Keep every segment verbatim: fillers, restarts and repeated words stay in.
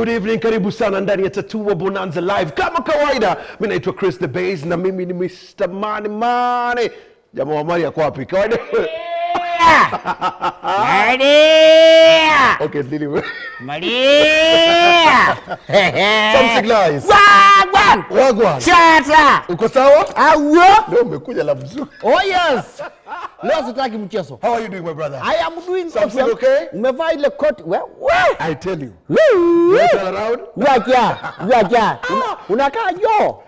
Good evening, karibu sana ndani ya Tatua Bonanza Live. Kama kawaida, mimi naitwa Chris the Bass na mimi ni Mister Money Money. Jamaa wa Mari yako wapi? Kawaida. Maria! Okay, it's Lily. Maria! Something lies. Wagwan! Wagwan! Chata! Uko sawa? Awo! Ndio umekuja la mzuri. Oh yes! Leo sitaki mchezo. How are you doing, my brother? I am doing something awesome. Okay? Umevaa ile coat. Well, well, I tell you. Woo! You turn around. Yeah, yeah. Yeah, yeah. Unakaa yo.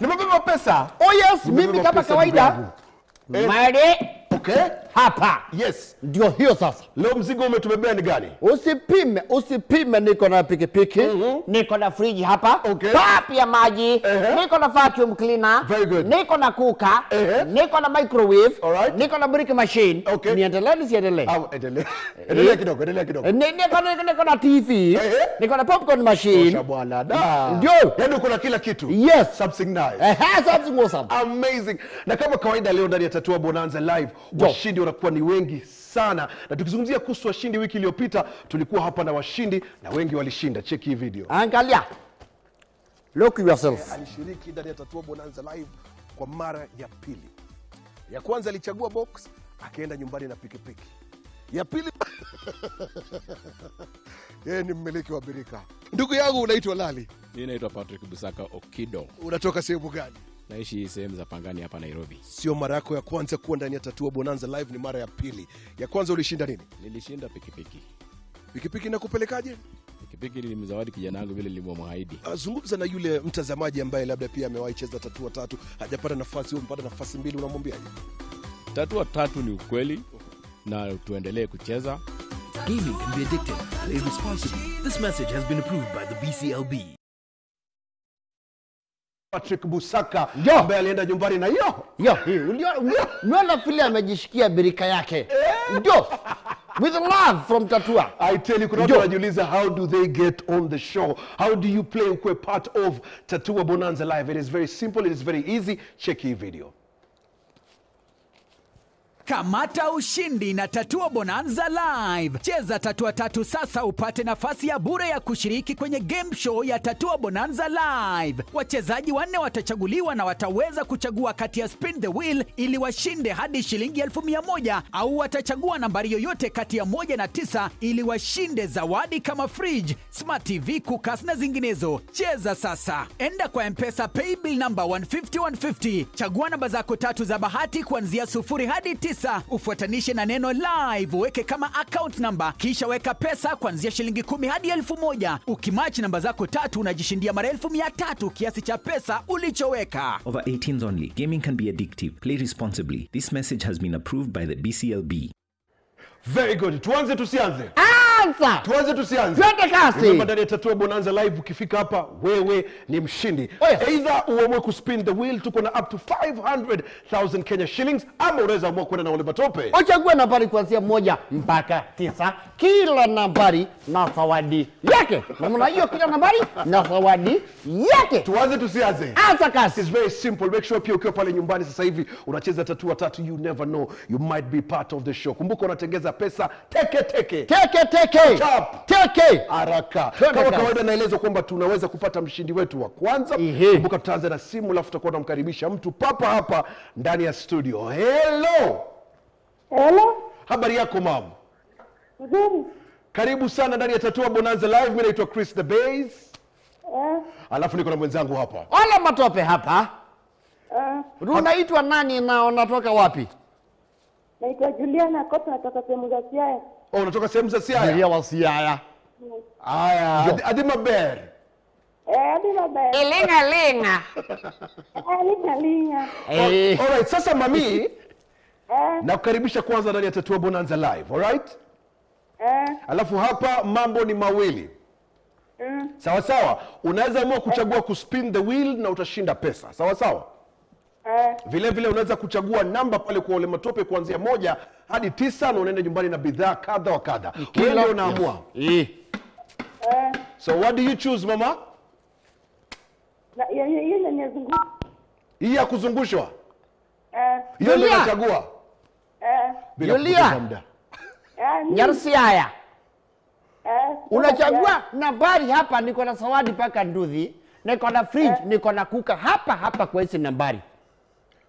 Nimebeba pesa. Oh yes, mimi kama kawaida. Eh. Mare. Okay. Hapa. Yes. Ndio hiyo sasa. Leo mzigo umetubebea ni gani? Usipime, usipime niko na pikipiki, mm -hmm. niko na friji hapa, okay. Papi ya maji, uh -huh. niko na vacuum cleaner, niko na kuka, uh -huh. niko na microwave, right. Niko na brick machine. Okay. Niendelee nisiendelee? Au endelee. Endelea kidogo, endelea kidogo. Niko na niko na T V, uh -huh. niko na popcorn machine. Tosha bwana da. Ndio. Yaani uko na kila kitu. Yes. Something nice. Eh, uh -huh. something awesome. Amazing. Na kama kawaida leo ndani ya Tatua Bonanza Live, washindi wanakuwa ni wengi sana. Na tukizungumzia kuhusu washindi, wiki iliyopita tulikuwa hapa na washindi na wengi walishinda. Check hii video. Angalia. Look yourself. Alishiriki ndani ya Tatua Bonanza Live kwa mara ya pili. Ya kwanza alichagua box, akaenda nyumbani na pikipiki. Ya pili yeye ni mmiliki wa birika. Ndugu yangu unaitwa Lali. Mimi naitwa Patrick Busaka Okido. Unatoka sehemu gani? Naishi sehemu za Pangani hapa Nairobi. Sio mara yako ya kwanza kuwa ndani ya Tatua Bonanza Live, ni mara ya pili. Ya kwanza ulishinda nini? Nilishinda pikipiki. Pikipiki na kupelekaje? Pikipiki nilimzawadi kijana wangu vile nilimwahidi. Azungumza na yule mtazamaji ambaye labda pia amewahi cheza Tatua Tatu, hajapata nafasi, umpata nafasi mbili, unamwambiaje? Tatua Tatu ni ukweli na tuendelee kucheza. Gaming can be addictive and irresponsible. This message has been approved by the B C L B. Patrick Busaka ambaye alienda nyumbani na hiyo hiyo uliona vile amejishikia birika yake, ndio with love from Tatua. I tell you, kuna wanajiuliza how do they get on the show, how do you play ukwe part of Tatua Bonanza Live. It is very simple, it is very easy. Check hii video. Kamata ushindi na Tatua Bonanza Live. Cheza Tatua Tatu sasa upate nafasi ya bure ya kushiriki kwenye game show ya Tatua Bonanza Live. Wachezaji wanne watachaguliwa na wataweza kuchagua kati ya spin the wheel ili washinde hadi shilingi elfu mia moja, au watachagua nambari yoyote kati ya moja na tisa ili washinde zawadi kama fridge, smart T V, kukas na zinginezo. Cheza sasa. Enda kwa Mpesa pay bill number one fifty one fifty. Chagua namba zako tatu za bahati kuanzia sufuri hadi tisa. Ufuatanishe na neno live, weke kama account number, kisha weka pesa kuanzia shilingi kumi hadi elfu moja. Ukimatch namba zako tatu unajishindia mara elfu mia tatu kiasi cha pesa ulichoweka. Over eighteens only. Gaming can be addictive. Play responsibly. This message has been approved by the B C L B. Very good. Tuanze tusianze? Anza! Tuanze tusianze? Tuende kasi! Remember ndani ya Tatua Bonanza Live ukifika hapa, wewe ni mshindi. Oh yes. Either uamue kuspin the wheel, tuko na up to five hundred thousand Kenya shillings, ama unaweza amua kwenda na Ole Matope. Uchague nambari kuanzia moja mpaka tisa. Kila nambari na zawadi yake. Namna hiyo kila nambari na zawadi yake. Tuanze tusianze? Anza kasi! It's very simple. Make sure pia ukiwa pale nyumbani sasa hivi unacheza Tatua Tatu, you never know, you might be part of the show. Kumbuka unatengeza pesa teke teke teke teke chap teke haraka. Kama kawaida naeleza kwamba tunaweza kupata mshindi wetu wa kwanza. Kumbuka tutaanza na simu alafu tutakuwa tunamkaribisha mtu papa hapa ndani ya studio. Hello. Hello. Habari yako mama? Nzuri. Karibu sana ndani ya Tatua Bonanza Live. Mimi naitwa Chris the Bass. Eh. Alafu niko na mwenzangu hapa. Ole Matope hapa. Eh. Unaitwa nani na unatoka wapi? Naitwa Juliana Akoth, natoka sehemu za Siaya. Oh, unatoka sehemu za Siaya? Ndio wa Siaya. Aya, adima ber. Eh, adima ber. Elenga lenga. Elenga lenga. All right, sasa mami. Nakukaribisha kwanza ndani ya Tatua Bonanza Live, all right? Eh. Alafu hapa mambo ni mawili. Mm. Sawa sawa. Unaweza amua kuchagua kuspin the wheel na utashinda pesa. Sawa sawa. Vile vile unaweza kuchagua namba pale kwa Ole Matope kuanzia moja hadi tisa na unaenda nyumbani na bidhaa kadha wa kadha. Wewe unaamua. Eh. So what do you choose mama? Na yeye anazunguka. Hii ya kuzungushwa. Eh. Yeye ndio anachagua. Eh. Julia. Nyarsi haya. Eh, unachagua yeah. Nambari hapa niko na sawadi paka nduthi, niko na fridge, eh. Niko na kuka hapa hapa kwa hizi nambari.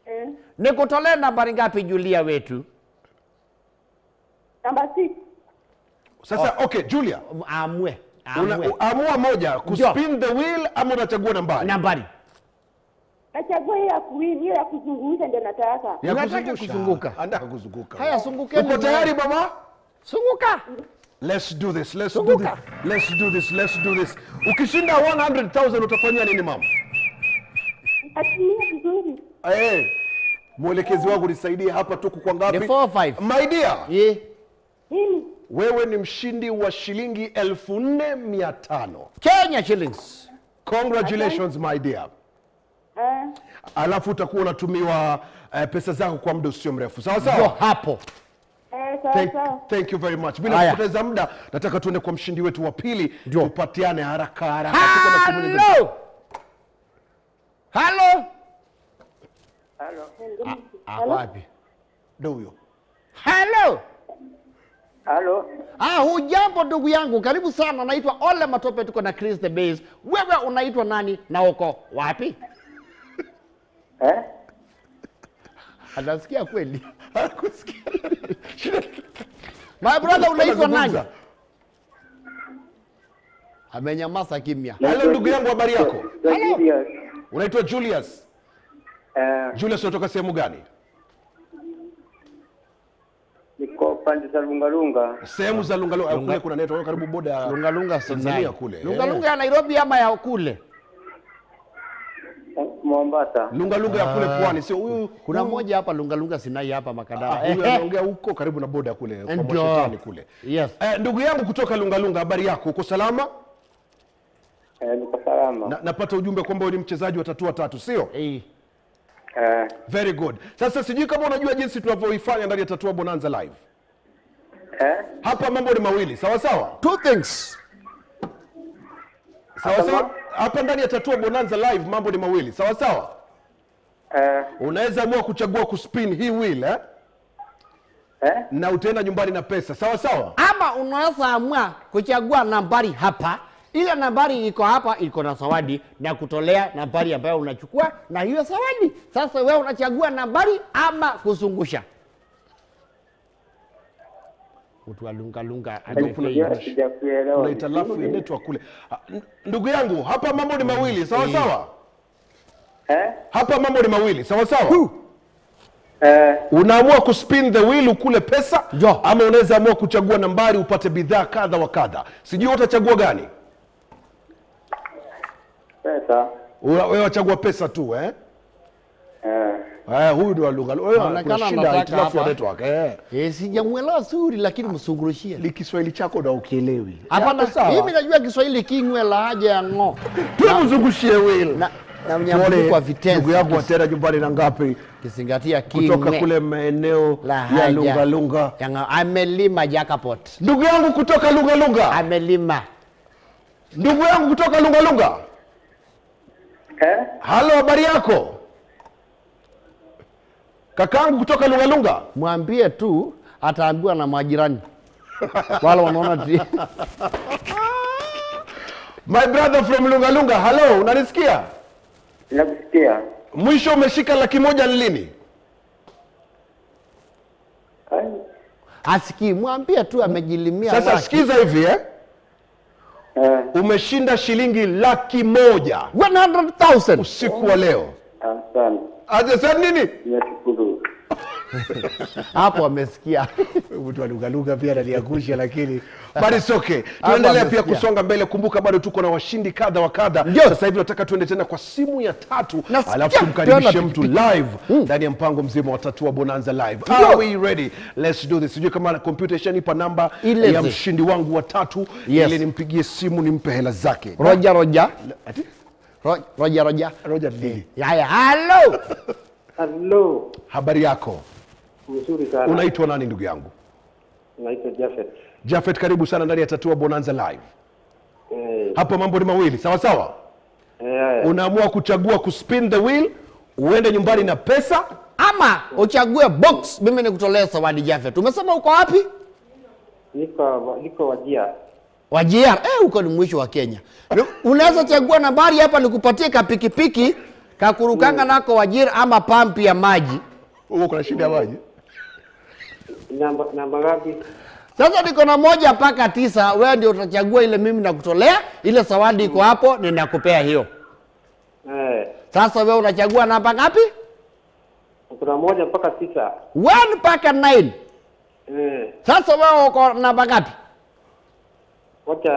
Eh. Niko tolea nambari ngapi Julia wetu? Namba six. Sasa oh. Okay Julia, amue. Amue. Una, amua moja kuspin the wheel ama unachagua nambari? Nambari. Nachagua ya kuwini ya kuzunguka ndio nataka. Nataka kuzunguka. Nataka kuzunguka. Haya zungukeni. Uko tayari mama? Zunguka. Let's do this. Let's do this. Let's do this. Let's do this. Ukishinda one hundred thousand utafanya nini mama? Atumia vizuri. Eh. Mwelekezi wangu nisaidie hapa tu kwa ngapi? four five. My dear. Eh. Mimi. Wewe ni mshindi wa shilingi elfu nne mia tano. Kenya shillings. Congratulations my dear. Eh. Alafu utakuwa unatumiwa uh, pesa zako kwa muda usio mrefu. Sawa sawa? Ndio hapo. Thank, thank you very much. Bila kupoteza muda nataka tuende kwa mshindi wetu wa pili tupatiane haraka haraka. Hello. Hello. Hello. Hello. Wapi? Ndio huyo. Hello. Hello. Ah, hujambo ndugu yangu. Karibu sana. Naitwa Ole Matope, tuko na Chris the Bass. Wewe unaitwa nani na uko wapi? Eh? Anasikia kweli? Hakusikia. My brother unaitwa nani? Amenyamaza kimya. Hello ndugu yangu, habari yako? Hello. Unaitwa Julius. Eh. Julius unatoka sehemu gani? Niko pande za Lungalunga. Sehemu za Lungalunga kule kuna neto karibu boda Lungalunga Tanzania kule. Lungalunga ya Nairobi ama ya kule? Mombasa. Lungalunga ya kule pwani sio huyu. Kuna mmoja hapa Lungalunga Sinai hapa Makadara. Huyu anaongea huko karibu na boda kule kwa Mshetani kule. Yes. Eh, ndugu yangu kutoka Lungalunga, habari yako? Uko salama? Eh, niko salama. Na, napata ujumbe kwamba wewe ni mchezaji wa Tatua Tatu, sio? Eh. Eh. Very good. Sasa sijui kama unajua jinsi tunavyoifanya ndani ya Tatua Bonanza live. Eh? Hapa mambo ni mawili, sawa sawa? Two things. Sawa sawa? Hapa ndani ya Tatua Bonanza live mambo ni mawili, sawa sawa? Eh. Unaweza amua kuchagua kuspin hii wheel eh? Eh? Na utaenda nyumbani na pesa, sawa sawa? Ama unaweza amua kuchagua nambari hapa. Ile nambari iko hapa iko na zawadi na kutolea nambari ambayo unachukua na hiyo zawadi. Sasa wewe unachagua nambari ama kuzungusha. Utu Lunga Lunga unaitalafu ya network kule. Ndugu yangu hapa mambo ni mawili sawa sawa? Eh? Hapa mambo ni mawili sawa sawa? Eh. Unaamua kuspin the wheel ukule pesa jo. Ama unaweza amua kuchagua nambari upate bidhaa kadha wa kadha. Sijui utachagua gani? Pesa. Wewe wachagua pesa tu eh? Eh. Eh huyu ndo Lunga. Wewe unashinda itilafu ya network eh. Eh sijamuelewa suri lakini msungurushie. Ni Kiswahili chako na ukielewi. Hapana sawa. Mimi najua Kiswahili kingwe la haja ya ngo. Tu mzungushie wheel. Na na mnyambuko kwa vitenzi. Ndugu yangu watera nyumbani na ngapi? Kisingatia kingwe. Kutoka kule maeneo ya Lungalunga. Yanga amelima jackpot. Ndugu yangu kutoka Lungalunga. Amelima. Ndugu yangu kutoka Lungalunga. Eh? Halo habari yako? Kakangu kutoka Lungalunga. Mwambie tu ataambiwa na majirani. Wale wanaona ti. My brother from Lungalunga. Hello, unanisikia? Nakusikia. Mwisho umeshika laki moja ni lini? Asikii, mwambie tu amejilimia. Sasa laki. Sikiza hivi eh? Eh. Umeshinda shilingi laki moja. one hundred thousand. Usiku wa leo. Asante. Asante nini? Nashukuru. Hapo amesikia. Mtu wa Lungalunga pia aliangusha lakini bado it's okay. Tuendelea pia kusonga mbele, kumbuka bado tuko na washindi kadha wa kadha. Sasa hivi nataka tuende tena kwa simu ya tatu alafu tumkaribishe mtu live ndani ya mpango mzima wa Tatua Bonanza live. Are we ready? Let's do this. Sijui kama computer ishanipa namba ya mshindi wangu wa tatu ili nimpigie simu nimpe hela zake. Roja roja. Roja roja. Roja lili. Yaya, hello. Hello. Habari yako? Nzuri sana. Unaitwa nani ndugu yangu? Naitwa Japheth. Japheth karibu sana ndani ya Tatua Bonanza live. Eh. Hapa mambo ni mawili, sawa sawa? Eh. Unaamua kuchagua kuspin the wheel, uende nyumbani na pesa ama uchague box mimi nikutolea zawadi Japheth. Umesema uko wapi? Niko niko Wajir. Wajir, eh uko ni mwisho wa Kenya. Unaweza chagua nambari hapa nikupatie kapikipiki kakurukanga nako Wajir ama pampi ya maji. Uko kuna shida ya maji. Namba namba ngapi? Sasa niko na moja mpaka tisa, wewe ndio utachagua ile mimi nakutolea, ile zawadi iko hapo ninakupea hiyo. Eh. Sasa wewe unachagua namba ngapi? Kuna moja mpaka tisa. One mpaka nine. Eh. Sasa wewe uko namba ngapi? Wacha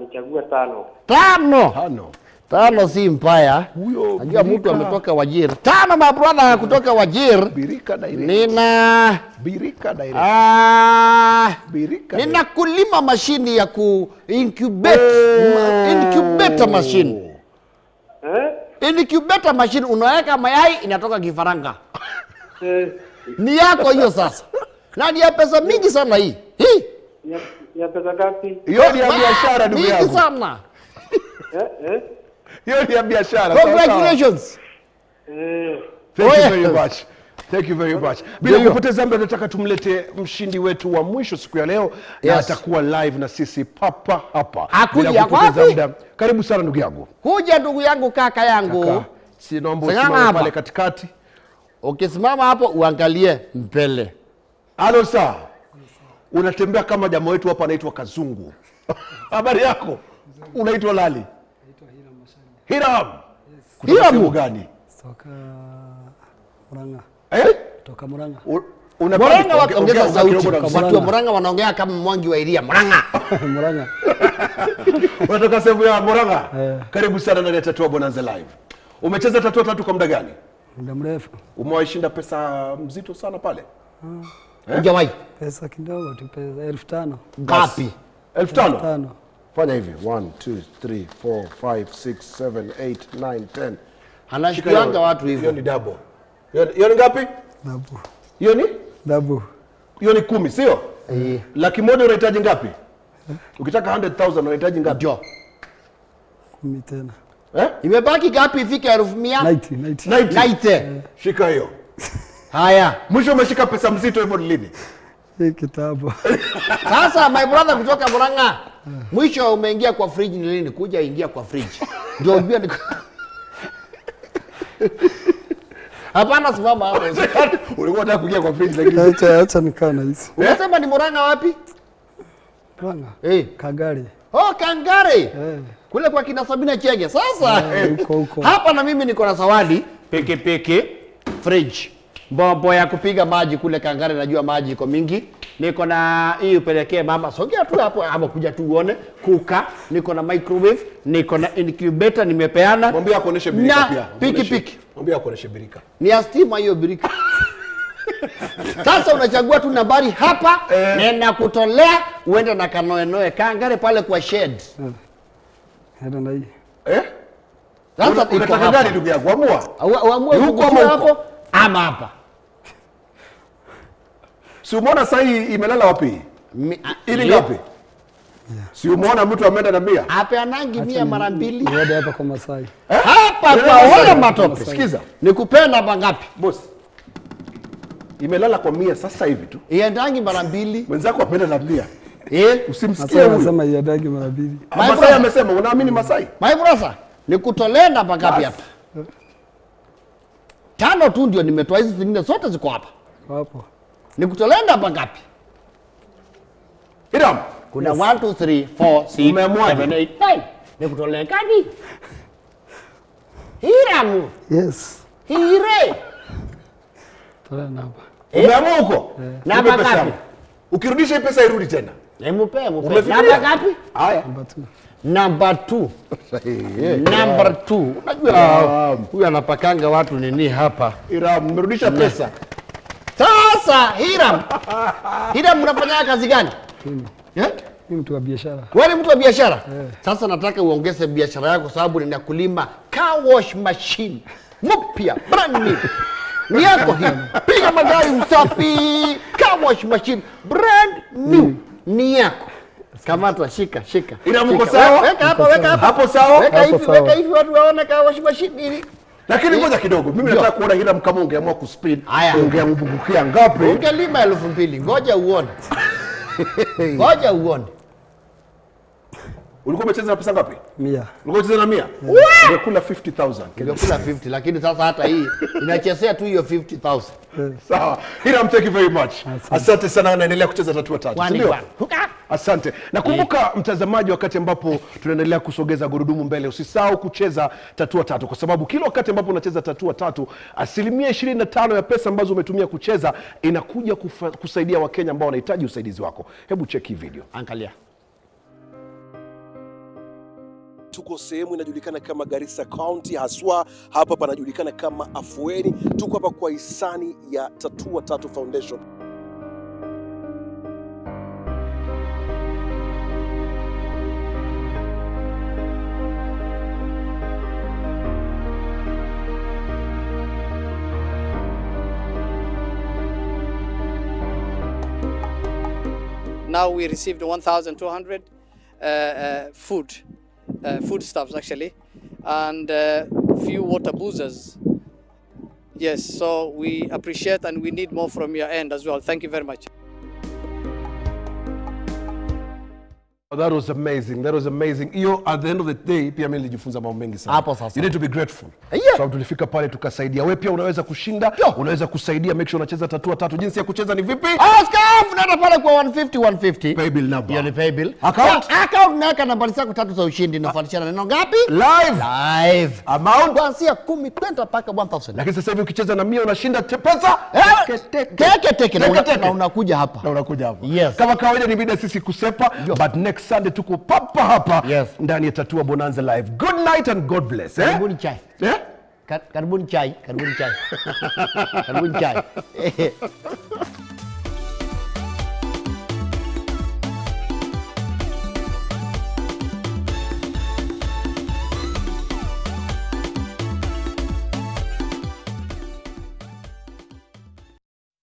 nichagua tano. Tano. Tano. Tano si mbaya. Huyo. Najua mtu ametoka Wajir. Tano my brother kutoka Wajir. Birika direct. Nina Birika direct. Ah. Birika. Nina kulima mashini ya ku incubate. Oh. Incubator machine. Eh? Incubator machine unaweka mayai inatoka kifaranga. Eh. Ni yako hiyo sasa. Na ni ya pesa mingi sana hii. Hii. Ya, ya pesa gapi? Hiyo ni ya biashara ndugu yangu. Mingi sana. Eh eh. Hiyo ni biashara. Congratulations. Eh. Thank you very much. Thank you very much. Bila kupoteza muda nataka tumlete mshindi wetu wa mwisho siku ya leo. Yes. Na atakuwa live na sisi papa hapa. Bila kupoteza muda. Karibu sana ndugu yangu. Kuja ndugu yangu kaka yangu. Kaka. Si naomba usimame pale katikati. Ukisimama hapo uangalie mbele. Halo sir. Unatembea kama jamaa wetu hapa anaitwa Kazungu. Habari yako? Unaitwa Lali. Hiram. Yes. Kutoka sehemu gani? Toka Muranga. Eh? Toka Muranga. Muranga wakaongeza sauti. Watu wa Muranga wanaongea kama mwangi wa Iria. Muranga. Muranga. Unatoka sehemu ya Muranga? Yeah. Karibu sana ndani ya Tatua Bonanza Live. Umecheza Tatua Tatu kwa muda gani? Muda mrefu. Umewaishinda pesa mzito sana pale? Hmm. Eh? Hujawahi. Pesa kidogo tu, pesa elfu tano. Ngapi? elfu tano. Fanya hivi moja, mbili, tatu, nne, tano, saba, nane, kumi. Hanashikanga watu hivyo. Hiyo ni double. Hiyo ni ngapi? Double. Hiyo ni? Double. Hiyo ni kumi, sio? Eh. Laki moja unahitaji ngapi? Eh? Ukitaka mia moja elfu unahitaji ngapi? Jo. kumi tena. Eh? Imebaki ngapi ifike elfu mia? tisini. tisini. tisini. Shika hiyo. Haya, mwisho umeshika pesa mzito hivyo ni lini? Hii kitabu. Sasa my brother kutoka Muranga. Mwisho umeingia kwa fridge ni lini? Kuja ingia kwa fridge. Ndio unjua ni hapana simama hapo. Ulikuwa unataka kuingia kwa fridge lakini acha acha nikaa na hizi. Unasema ni Muranga wapi? Muranga. Eh, Kangari. Oh, Kangari. Eh. Kule kwa kina Sabina Chege. Sasa huko huko. Hapa na mimi niko na zawadi peke peke fridge. Bobo ya kupiga maji kule Kangari, najua maji iko mingi. Niko na hii upelekee mama. Sogea tu hapo ama kuja tu uone kuka. Niko na microwave, niko na incubator nimepeana. Mwambie akuoneshe birika pia. Piki piki. Mwambie akuoneshe birika. Ni ya stima hiyo birika. Sasa unachagua tu nambari hapa eh. Nenda kutolea uende na kanoe noe Kangari pale kwa shed. Hmm. Hata na hii. Eh? Sasa unataka gani ndugu yangu? Amua. Amua huko hapo ama hapa. Si umeona sasa hii imelala wapi? Ili ngapi? Yeah. Si umeona mtu ameenda na mia? Ape anangi mia mara mbili. Niende hapa kwa Masai. Hapa kwa Ole Matope. Sikiza. Nikupenda hapa ngapi? Boss. Imelala kwa mia sasa hivi tu. Iendangi mara mbili. Wenzako wapenda na mia. Eh? Usimsikie huyo. Anasema iendangi mara mbili. Masai amesema unaamini Masai? My brother, nikutolea hapa ngapi hapa? Tano tu ndio nimetoa, hizi zingine zote ziko hapa. Hapo. Nikutolenda hapa ngapi? Hiram. Kuna yes. moja, mbili, tatu, nne, sita, saba, nane. Nikutolea ngapi? Hiram. Yes. Hire. Tolenda hapa. Umeamua huko? Na hapa ngapi? Ukirudisha pesa irudi tena. Nimupe, mupe. Na hapa ngapi? Haya. Number two. Number two. Unajua huyu anapakanga watu nini hapa. Hiram, umerudisha pesa. Sasa Hiram. Hiram unafanya kazi gani? Eh? Ni mtu wa biashara. Wewe mtu wa biashara? Sasa nataka uongeze biashara yako sababu nina kulima car wash machine. Mpya, brand new. Ni yako hii. Piga magari usafi. Car wash machine brand new. Ni yako. Kamata shika shika. Ila mko sawa? Weka hapo weka hapo. Hapo sawa? Weka hivi weka hivi watu waone kama washi mashini. Lakini ngoja kidogo. Mimi nataka kuona Ila kama ungeamua kuspeed. Ungeambukia ngapi? Ungelima elfu mbili. Ngoja uone. Ngoja uone. Ulikuwa umecheza na pesa ngapi? mia. Ulikuwa umecheza na mia? Yeah. Ulikula fifty thousand. Ulikula fifty, lakini sasa hata hii inachezea tu hiyo fifty thousand. Sawa. Hila, thank you very much. Asante, asante sana, naendelea kucheza Tatua Tatu. Asante. Na kumbuka mtazamaji, wakati ambapo tunaendelea kusogeza gurudumu mbele, usisahau kucheza Tatua Tatu, kwa sababu kila wakati ambapo unacheza Tatua Tatu, asilimia ishirini na tano ya pesa ambazo umetumia kucheza inakuja kufa, kusaidia Wakenya ambao wanahitaji usaidizi wako. Hebu check hii video. Angalia. Tuko sehemu inajulikana kama Garissa County, haswa hapa panajulikana kama Afueni. Tuko hapa kwa hisani ya Tatua Tatu Foundation. Now we received one thousand two hundred uh, uh, food Uh, foodstuffs actually, and uh, few water boozers. Yes, so we appreciate and we need more from your end as well. Thank you very much. Oh, that was amazing. That was amazing. You, at the end of the day, pia mimi nilijifunza mambo mengi sana. Hapo sasa. You need to be grateful. Yeah. Sababu so, tulifika pale tukasaidia. Wewe pia unaweza kushinda, yo, unaweza kusaidia. Make sure unacheza Tatua Tatu. Jinsi ya kucheza ni vipi? Ah, scarf unaenda pale kwa one fifty one fifty. Pay bill number. Yoni pay bill. Account. Yeah, account naka nambari zako tatu za ushindi inafuatishana neno ngapi? Live. Live. Amount kuanzia kumi kwenda paka one thousand. Lakini sasa hivi ukicheza na mia unashinda pesa. Teke teke na unakuja hapa. Na unakuja hapa. Yes. Kama kawaida ni bidii sisi kusepa, but next Sunday tuko papa hapa, yes, ndani ya Tatua Bonanza live. Good night and God bless. Eh? Karibuni chai. Eh? Karibuni chai. Karibuni chai. Karibuni chai.